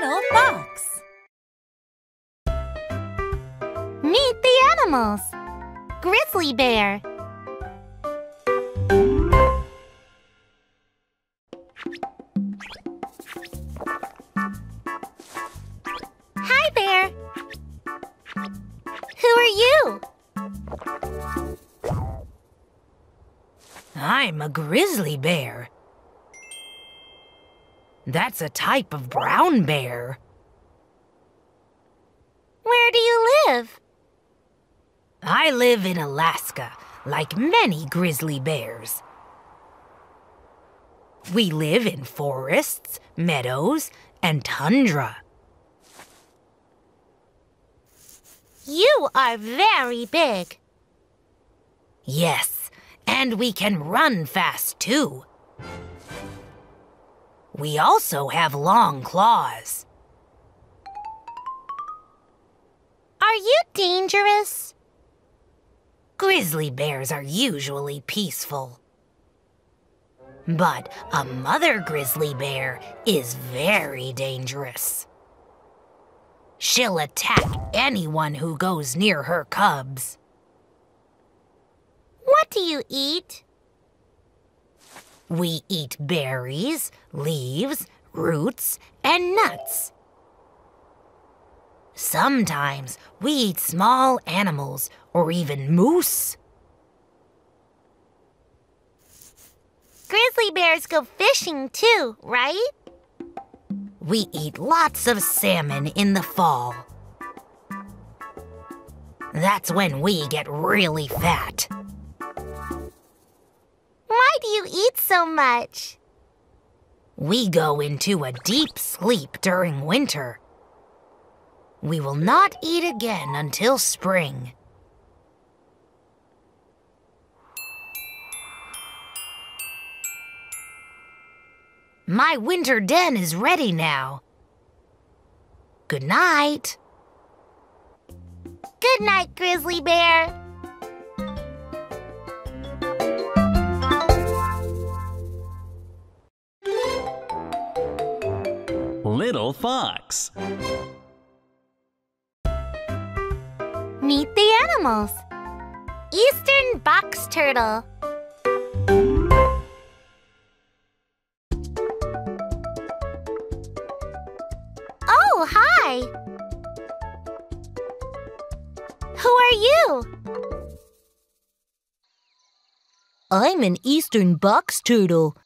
Little Fox. Meet the animals. Grizzly Bear. Hi, Bear. Who are you? I'm a grizzly bear. That's a type of brown bear. Where do you live? I live in Alaska, like many grizzly bears. We live in forests, meadows, and tundra. You are very big. Yes, and we can run fast, too. We also have long claws. Are you dangerous? Grizzly bears are usually peaceful. But a mother grizzly bear is very dangerous. She'll attack anyone who goes near her cubs. What do you eat? We eat berries, leaves, roots, and nuts. Sometimes we eat small animals or even moose. Grizzly bears go fishing too, right? We eat lots of salmon in the fall. That's when we get really fat. Why do you eat so much? We go into a deep sleep during winter. We will not eat again until spring. My winter den is ready now. Good night. Good night, Grizzly Bear. Little Fox. Meet the animals. Eastern box turtle. Oh, hi. Who are you? I'm an eastern box turtle.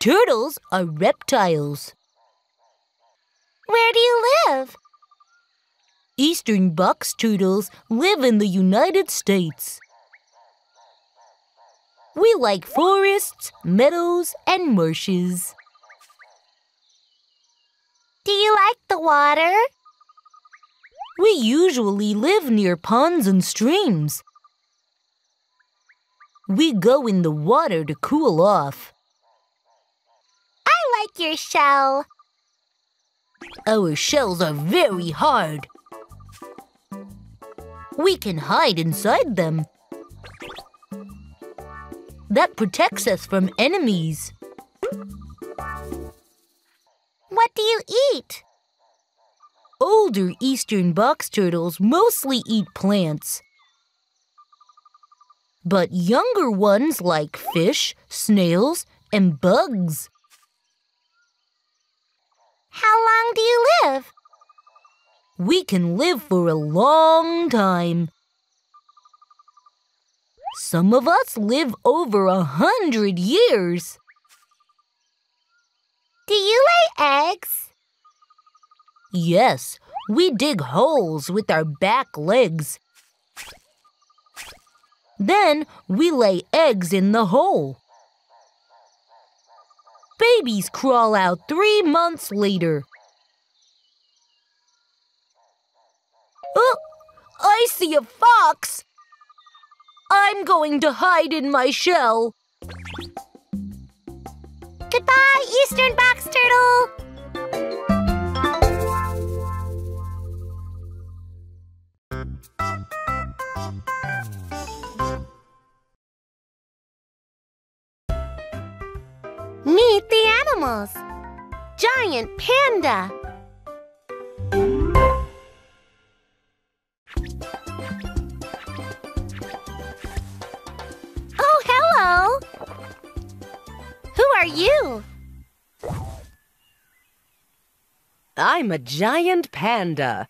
Turtles are reptiles. Where do you live? Eastern box turtles live in the United States. We like forests, meadows, and marshes. Do you like the water? We usually live near ponds and streams. We go in the water to cool off. Like your shell. Our shells are very hard. We can hide inside them. That protects us from enemies. What do you eat? Older eastern box turtles mostly eat plants. But younger ones like fish, snails, and bugs. How long do you live? We can live for a long time. Some of us live over 100 years. Do you lay eggs? Yes, we dig holes with our back legs. Then we lay eggs in the hole. Babies crawl out 3 months later. Oh, I see a fox. I'm going to hide in my shell. Goodbye, Eastern Box Turtle. Meet the animals. giant panda. Oh, hello! Who are you? I'm a giant panda.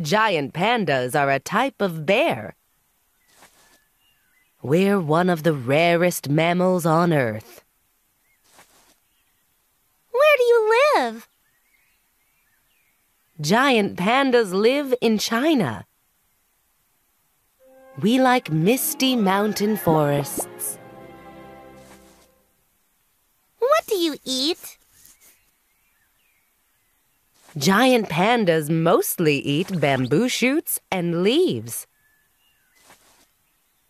Giant pandas are a type of bear. We're one of the rarest mammals on Earth. Where do you live? Giant pandas live in China. We like misty mountain forests. What do you eat? Giant pandas mostly eat bamboo shoots and leaves.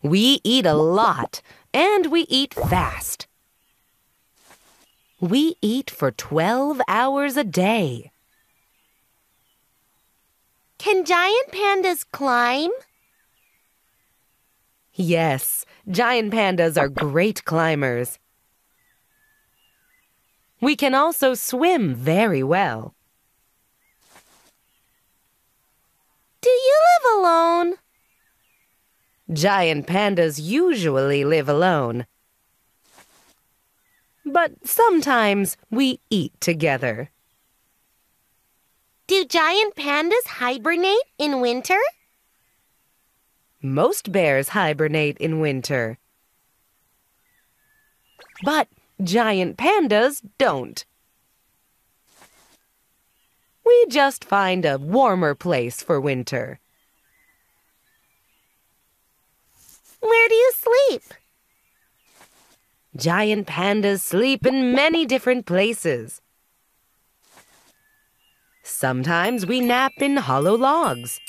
We eat a lot, and we eat fast. We eat for 12 hours a day. Can giant pandas climb? Yes, giant pandas are great climbers. We can also swim very well. Do you live alone? Giant pandas usually live alone. But sometimes we eat together. Do giant pandas hibernate in winter? Most bears hibernate in winter. But giant pandas don't. We just find a warmer place for winter. Where do you sleep? Giant pandas sleep in many different places. Sometimes we nap in hollow logs.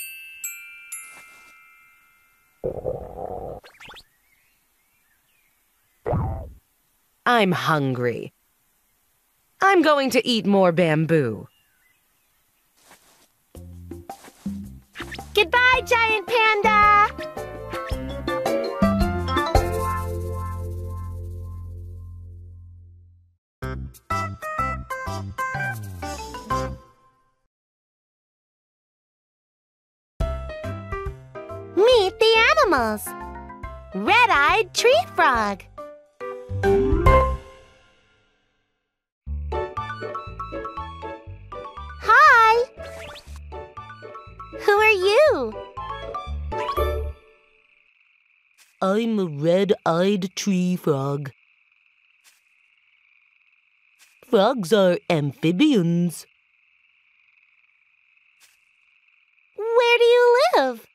I'm hungry. I'm going to eat more bamboo. Goodbye, giant panda! Meet the animals. Red-eyed tree frog. Hi! Who are you? I'm a red-eyed tree frog. Frogs are amphibians. Where do you live?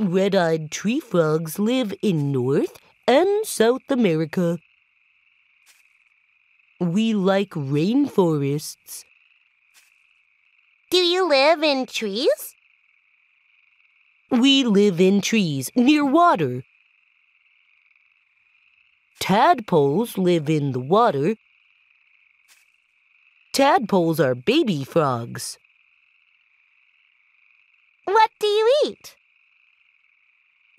Red-eyed tree frogs live in North and South America. We like rainforests. Do you live in trees? We live in trees near water. Tadpoles live in the water. Tadpoles are baby frogs. What do you eat?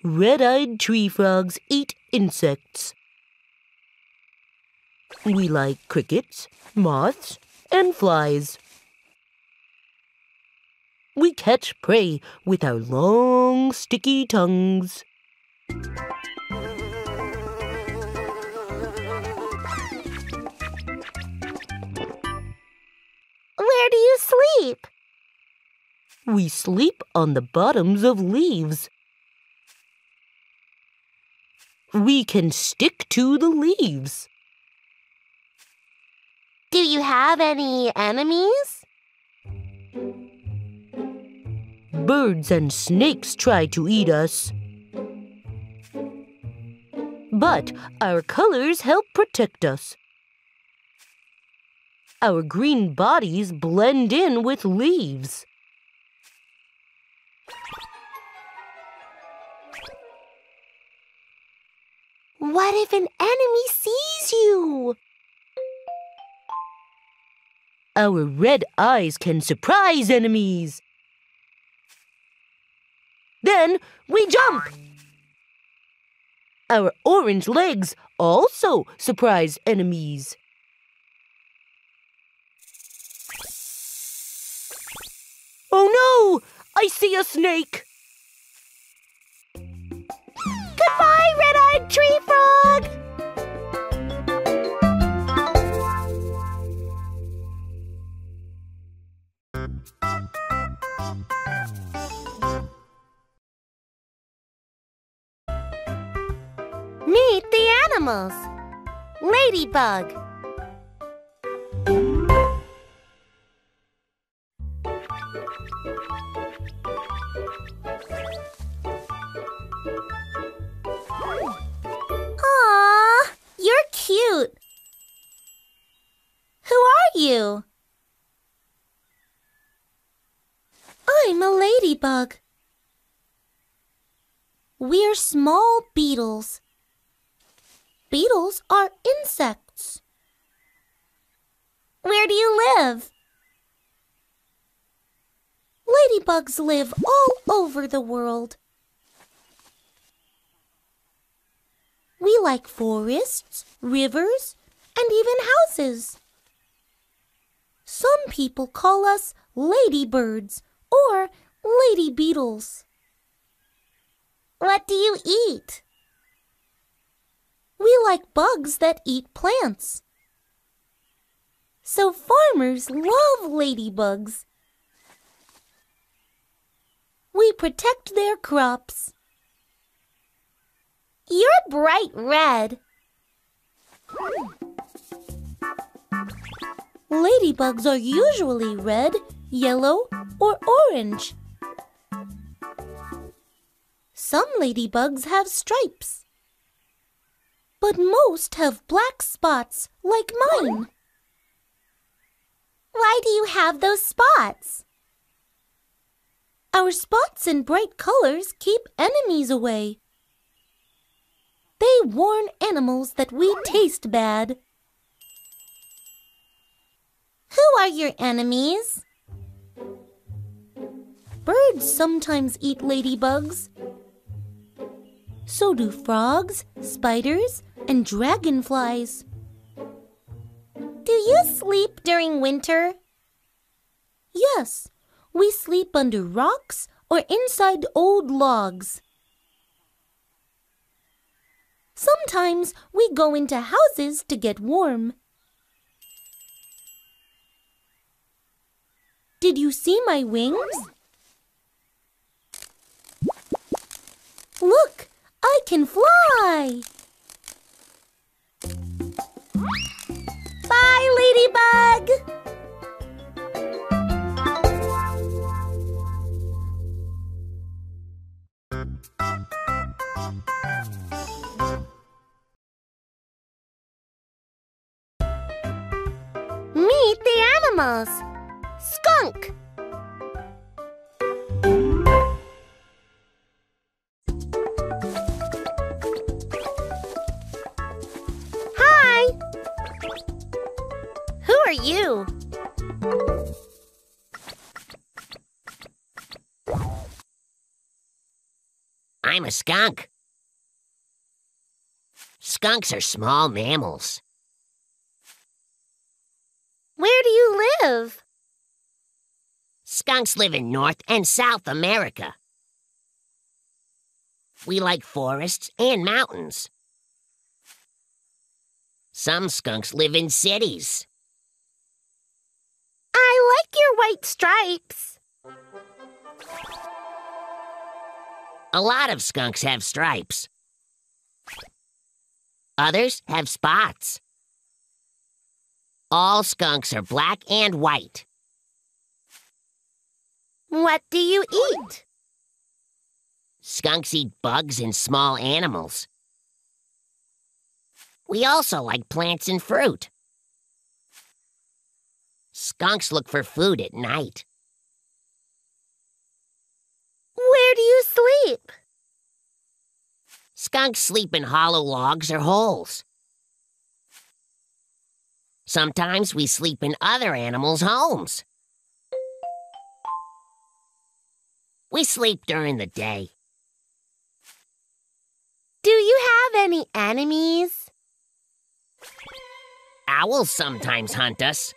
Red-eyed tree frogs eat insects. We like crickets, moths, and flies. We catch prey with our long, sticky tongues. Where do you sleep? We sleep on the bottoms of leaves. We can stick to the leaves. Do you have any enemies? Birds and snakes try to eat us. But our colors help protect us. Our green bodies blend in with leaves. What if an enemy sees you? Our red eyes can surprise enemies. Then we jump. Our orange legs also surprise enemies. Oh no! I see a snake! Goodbye, red-eyed tree frog! Meet the animals. Ladybug. Aww, you're cute. Who are you? I'm a ladybug. We're small beetles. Beetles are insects. Where do you live? Ladybugs live all over the world. We like forests, rivers, and even houses. Some people call us ladybirds or lady beetles. What do you eat? We like bugs that eat plants. So farmers love ladybugs. We protect their crops. You're bright red. Ladybugs are usually red, yellow, or orange. Some ladybugs have stripes. But most have black spots, like mine. Why do you have those spots? Our spots and bright colors keep enemies away. They warn animals that we taste bad. Who are your enemies? Birds sometimes eat ladybugs. So do frogs, spiders, and dragonflies. Do you sleep during winter? Yes, we sleep under rocks or inside old logs. Sometimes we go into houses to get warm. Did you see my wings? Look, I can fly! Bye, ladybug! Meet the animals! Skunk! You. I'm a skunk. Skunks are small mammals. Where do you live? Skunks live in North and South America. We like forests and mountains. Some skunks live in cities. I like your white stripes. A lot of skunks have stripes. Others have spots. All skunks are black and white. What do you eat? Skunks eat bugs and small animals. We also like plants and fruit. Skunks look for food at night. Where do you sleep? Skunks sleep in hollow logs or holes. Sometimes we sleep in other animals' homes. We sleep during the day. Do you have any enemies? owls sometimes hunt us.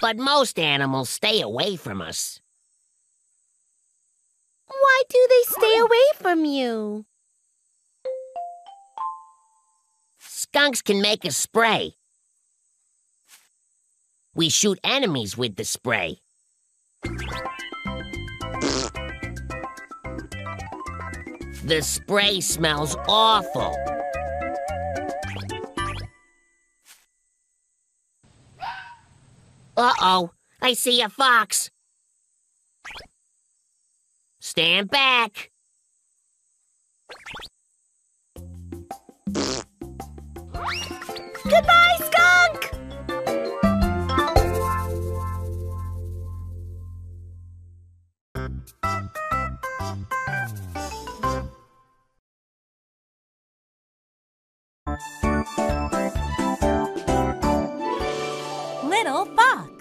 But most animals stay away from us. Why do they stay away from you? Skunks can make us spray. We shoot enemies with the spray. The spray smells awful. Uh-oh, I see a fox. Stand back. Goodbye, skunk! Little Fox.